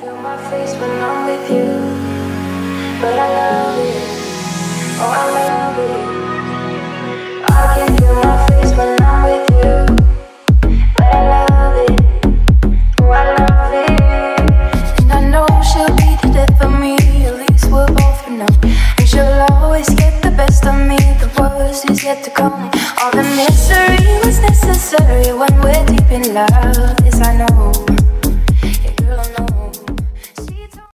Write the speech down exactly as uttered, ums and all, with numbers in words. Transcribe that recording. feel my face when I'm with you, but I love it. Oh, I love it. I can feel my face when I'm with you, but I love it. Oh, I love it. And I know she'll be the death of me. At least we'll both know. And she'll always get the best of me. The worst is yet to come. All the misery was necessary when we're deep in love. Yes, I know.